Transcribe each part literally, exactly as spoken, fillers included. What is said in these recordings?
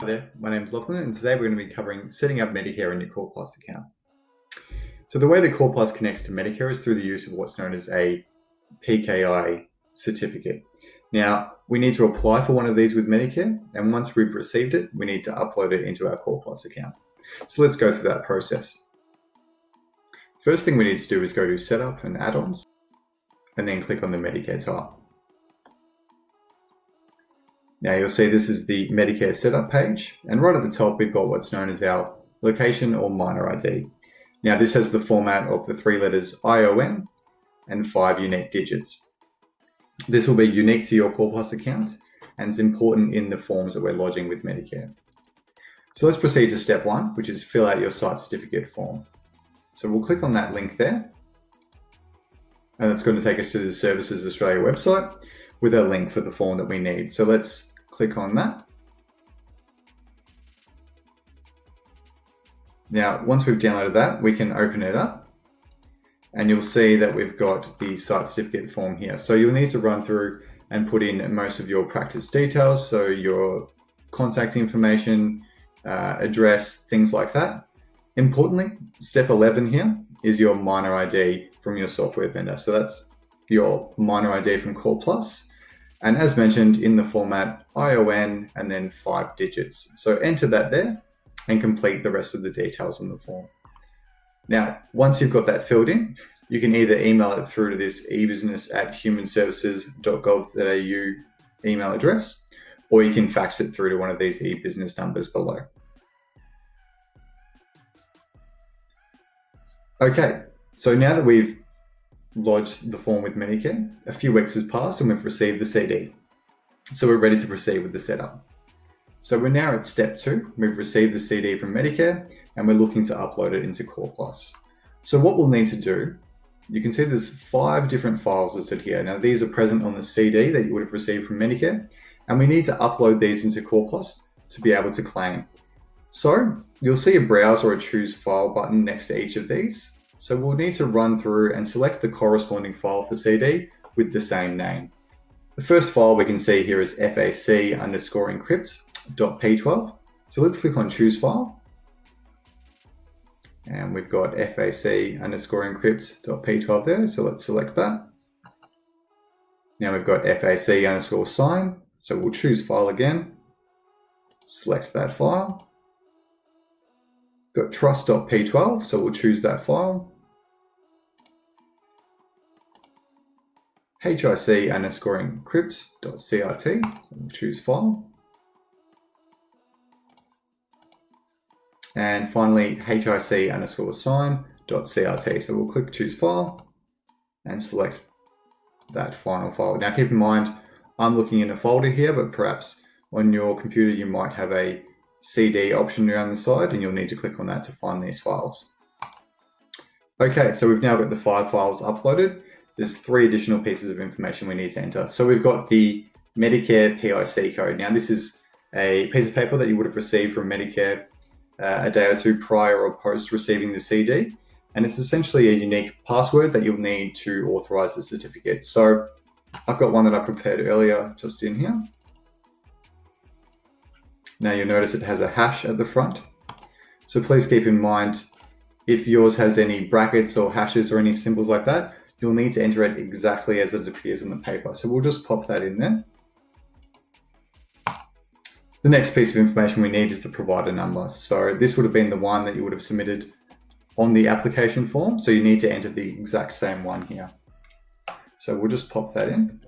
Hi there, my name is Lachlan and today we're going to be covering setting up Medicare in your CorePlus account. So the way the CorePlus connects to Medicare is through the use of what's known as a P K I certificate. Now, we need to apply for one of these with Medicare, and once we've received it, we need to upload it into our CorePlus account. So let's go through that process. First thing we need to do is go to Setup and Add-ons, and then click on the Medicare tile. Now you'll see this is the Medicare setup page, and right at the top we've got what's known as our location or minor I D. Now this has the format of the three letters I O N and five unique digits. This will be unique to your CorePlus account and it's important in the forms that we're lodging with Medicare. So let's proceed to step one, which is fill out your site certificate form. So we'll click on that link there, and it's going to take us to the Services Australia website with a link for the form that we need. So let's click on that. Now, once we've downloaded that, we can open it up and you'll see that we've got the site certificate form here. So you'll need to run through and put in most of your practice details. So your contact information, uh, address, things like that. Importantly, step eleven here is your minor I D from your software vendor. So that's your minor I D from CorePlus. And as mentioned, in the format I O N and then five digits. So enter that there and complete the rest of the details on the form. Now, once you've got that filled in, you can either email it through to this e business at human services dot gov dot a u email address, or you can fax it through to one of these e business numbers below. Okay, so now that we've lodged the form with Medicare, a few weeks has passed and we've received the C D. So we're ready to proceed with the setup. So we're now at step two. We've received the C D from Medicare and we're looking to upload it into CorePlus. So what we'll need to do, you can see there's five different files listed here. Now these are present on the C D that you would have received from Medicare, and we need to upload these into CorePlus to be able to claim. So you'll see a browse or a choose file button next to each of these. So we'll need to run through and select the corresponding file for C D with the same name. The first file we can see here is F A C underscore encrypt dot p twelve. So let's click on choose file. And we've got F A C underscore encrypt dot p twelve there. So let's select that. Now we've got F A C underscore sign. So we'll choose file again, select that file. Got trust dot p twelve, so we'll choose that file. hic underscore encrypts dot c r t, so we'll choose file. And finally, hic underscore sign dot c r t, so we'll click choose file and select that final file. Now keep in mind, I'm looking in a folder here, but perhaps on your computer you might have a C D option around the side, and you'll need to click on that to find these files. Okay, so we've now got the five files uploaded. There's three additional pieces of information we need to enter. So we've got the Medicare P I C code. Now this is a piece of paper that you would have received from Medicare uh, a day or two prior or post receiving the C D. And it's essentially a unique password that you'll need to authorize the certificate. So I've got one that I prepared earlier just in here. Now you'll notice it has a hash at the front. So please keep in mind, if yours has any brackets or hashes or any symbols like that, you'll need to enter it exactly as it appears on the paper. So we'll just pop that in there. The next piece of information we need is the provider number. So this would have been the one that you would have submitted on the application form. So you need to enter the exact same one here. So we'll just pop that in.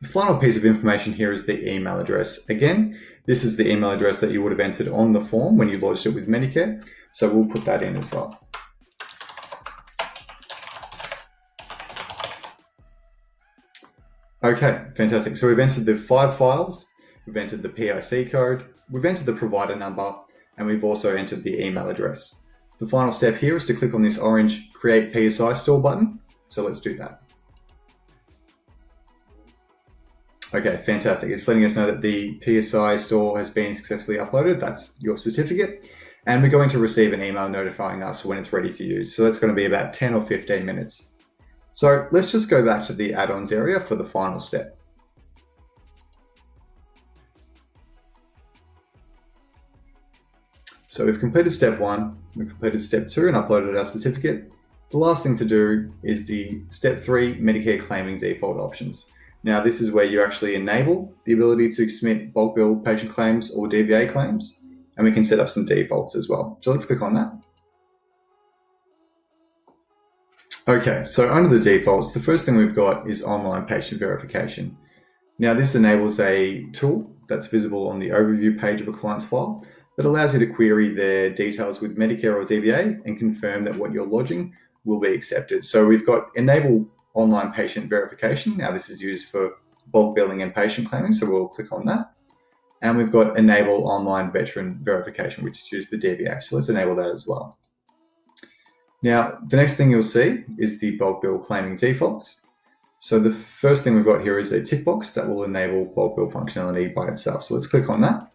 The final piece of information here is the email address. Again, this is the email address that you would have entered on the form when you lodged it with Medicare. So we'll put that in as well. Okay, fantastic. So we've entered the five files, we've entered the P I C code, we've entered the provider number, and we've also entered the email address. The final step here is to click on this orange Create P S I Store button. So let's do that. Okay, fantastic. It's letting us know that the P S I store has been successfully uploaded. That's your certificate. And we're going to receive an email notifying us when it's ready to use. So that's going to be about ten or fifteen minutes. So let's just go back to the add-ons area for the final step. So we've completed step one, we've completed step two and uploaded our certificate. The last thing to do is the step three, Medicare claiming default options. Now this is where you actually enable the ability to submit bulk bill patient claims or D V A claims, and we can set up some defaults as well. So let's click on that. Okay, so under the defaults, the first thing we've got is online patient verification. Now this enables a tool that's visible on the overview page of a client's file that allows you to query their details with Medicare or D V A and confirm that what you're lodging will be accepted. So we've got enable online patient verification. Now this is used for bulk billing and patient claiming, so we'll click on that. And we've got enable online veteran verification, which is used for D V A. So let's enable that as well. Now, the next thing you'll see is the bulk bill claiming defaults. So the first thing we've got here is a tick box that will enable bulk bill functionality by itself. So let's click on that.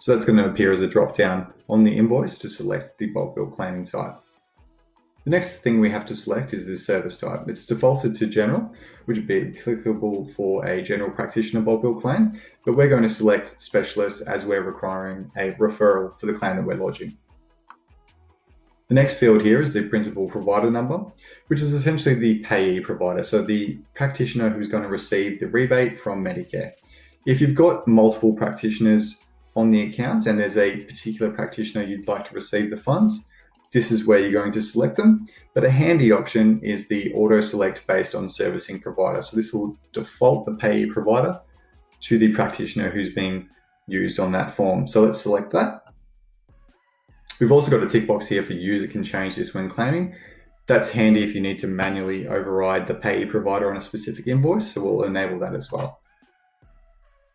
So that's going to appear as a drop down on the invoice to select the bulk bill claiming type. The next thing we have to select is the service type. It's defaulted to general, which would be applicable for a general practitioner bulk bill claim, but we're going to select specialist as we're requiring a referral for the claim that we're lodging. The next field here is the principal provider number, which is essentially the payee provider, so the practitioner who's going to receive the rebate from Medicare. If you've got multiple practitioners on the account and there's a particular practitioner you'd like to receive the funds, this is where you're going to select them. But a handy option is the auto select based on servicing provider. So this will default the payee provider to the practitioner who's being used on that form. So let's select that. We've also got a tick box here for user can change this when claiming. That's handy if you need to manually override the payee provider on a specific invoice. So we'll enable that as well.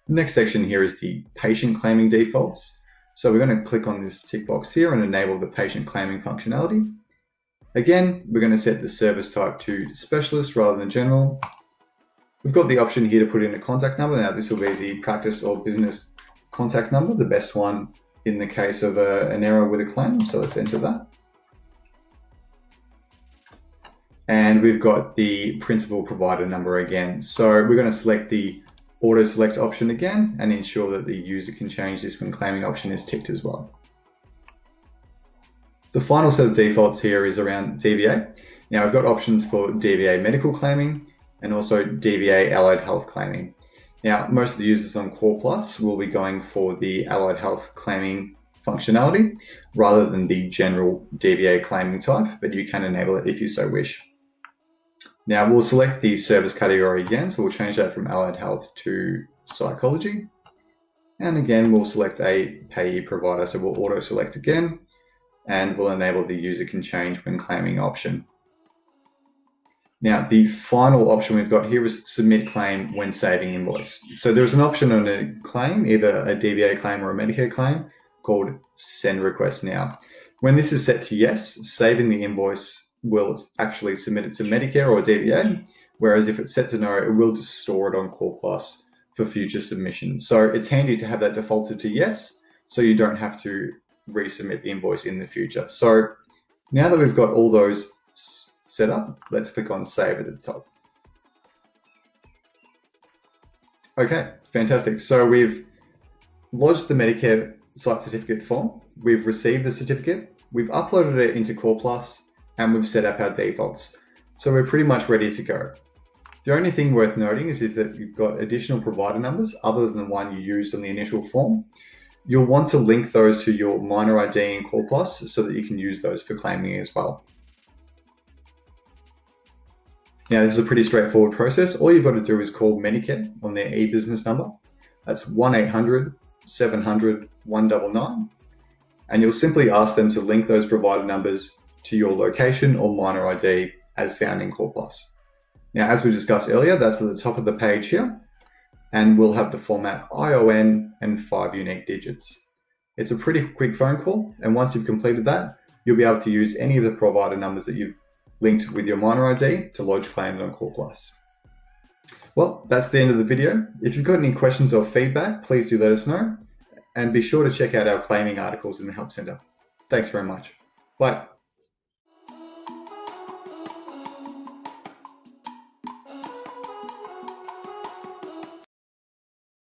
The next section here is the patient claiming defaults. So we're going to click on this tick box here and enable the patient claiming functionality. Again, we're going to set the service type to specialist rather than general. We've got the option here to put in a contact number. Now this will be the practice or business contact number, the best one in the case of a, an error with a claim. So let's enter that. And we've got the principal provider number again. So we're going to select the auto select option again and ensure that the user can change this when claiming option is ticked as well. The final set of defaults here is around D V A. Now we've got options for D V A medical claiming and also D V A allied health claiming. Now, most of the users on CorePlus will be going for the allied health claiming functionality rather than the general D V A claiming type, but you can enable it if you so wish. Now we'll select the service category again. So we'll change that from allied health to psychology. And again, we'll select a payee provider. So we'll auto select again, and we'll enable the user can change when claiming option. Now the final option we've got here is submit claim when saving invoice. So there's an option on a claim, either a D V A claim or a Medicare claim, called send request now. When this is set to yes, saving the invoice will actually submit it to Medicare or D V A, whereas if it's set to no, it will just store it on CorePlus for future submission. So it's handy to have that defaulted to yes, so you don't have to resubmit the invoice in the future. So now that we've got all those set up, let's click on save at the top. Okay, fantastic. So we've lodged the Medicare site certificate form, we've received the certificate, we've uploaded it into CorePlus, and we've set up our defaults. So we're pretty much ready to go. The only thing worth noting is if that you've got additional provider numbers other than the one you used on the initial form, you'll want to link those to your minor I D in CorePlus so that you can use those for claiming as well. Now this is a pretty straightforward process. All you've got to do is call Medicare on their e-business number. That's one eight hundred, seven hundred, one nine nine. And you'll simply ask them to link those provider numbers to your location or minor I D as found in CorePlus. Now, as we discussed earlier, that's at the top of the page here, and we'll have the format I O N and five unique digits. It's a pretty quick phone call, and once you've completed that, you'll be able to use any of the provider numbers that you've linked with your minor I D to lodge claims on CorePlus. Well, that's the end of the video. If you've got any questions or feedback, please do let us know, and be sure to check out our claiming articles in the Help Center. Thanks very much. Bye.